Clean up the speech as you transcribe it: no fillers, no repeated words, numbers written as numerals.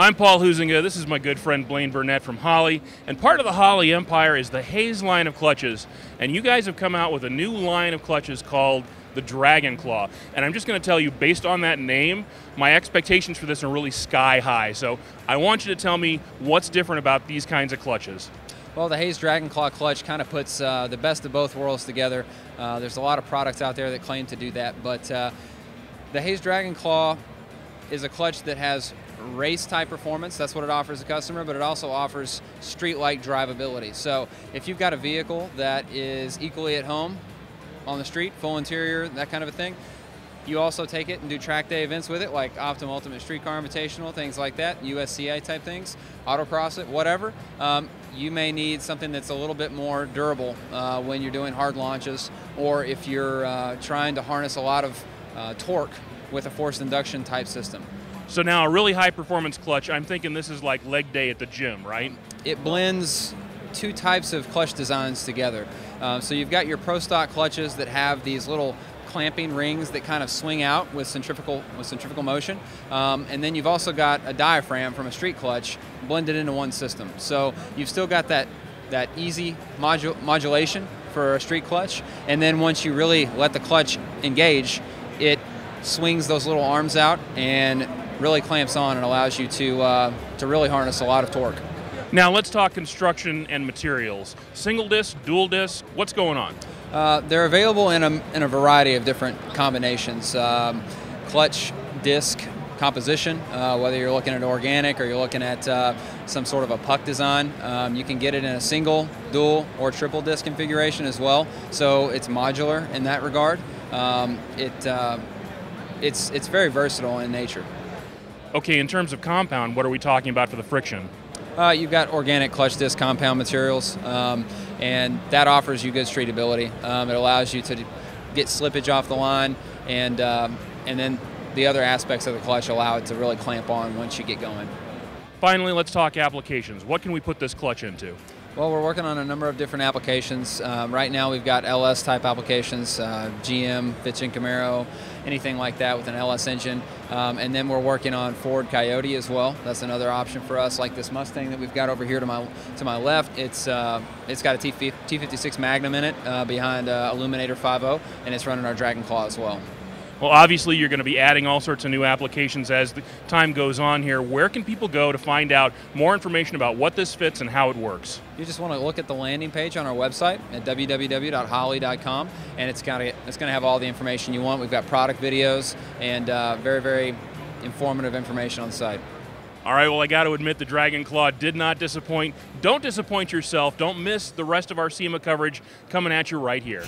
I'm Paul Huizinga. This is my good friend Blaine Burnett from Holley, and part of the Holley empire is the Hays line of clutches, and you guys have come out with a new line of clutches called the Dragon Claw, and I'm just going to tell you, based on that name, my expectations for this are really sky high, so I want you to tell me what's different about these kinds of clutches. Well, the Hays Dragon Claw clutch kind of puts the best of both worlds together. There's a lot of products out there that claim to do that, but the Hays Dragon Claw is a clutch that has race-type performance. That's what it offers the customer, but it also offers street-like drivability. So if you've got a vehicle that is equally at home on the street, full interior, that kind of a thing, you also take it and do track day events with it, like Optima Ultimate Street Car Invitational, things like that, USCI type things, autocross it, whatever. You may need something that's a little bit more durable when you're doing hard launches, or if you're trying to harness a lot of torque with a forced induction type system. So now a really high performance clutch, I'm thinking this is like leg day at the gym, right? It blends two types of clutch designs together. So you've got your Pro Stock clutches that have these little clamping rings that kind of swing out with centrifugal motion, and then you've also got a diaphragm from a street clutch blended into one system. So you've still got that easy modulation for a street clutch, and then once you really let the clutch engage, it swings those little arms out and really clamps on and allows you to really harness a lot of torque. Now let's talk construction and materials. Single disc, dual disc, what's going on? They're available in a variety of different combinations. Clutch, disc, composition, whether you're looking at organic or you're looking at some sort of a puck design, you can get it in a single, dual, or triple disc configuration as well. So it's modular in that regard. It's very versatile in nature. Okay, in terms of compound, what are we talking about for the friction? You've got organic clutch disc compound materials, and that offers you good streetability. It allows you to get slippage off the line, and then the other aspects of the clutch allow it to really clamp on once you get going. Finally, let's talk applications. What can we put this clutch into? Well, we're working on a number of different applications. Right now we've got LS type applications, GM, Fitch and Camaro, anything like that with an LS engine. And then we're working on Ford Coyote as well. That's another option for us, like this Mustang that we've got over here to my left. It's got a T56 Magnum in it behind Aluminator 5.0, and it's running our Dragon Claw as well. Well, obviously you're going to be adding all sorts of new applications as the time goes on here. Where can people go to find out more information about what this fits and how it works? You just want to look at the landing page on our website at www.holley.com, and it's going to have all the information you want. We've got product videos and very, very informative information on the site. All right, well, I got to admit the Dragon Claw did not disappoint. Don't disappoint yourself. Don't miss the rest of our SEMA coverage coming at you right here.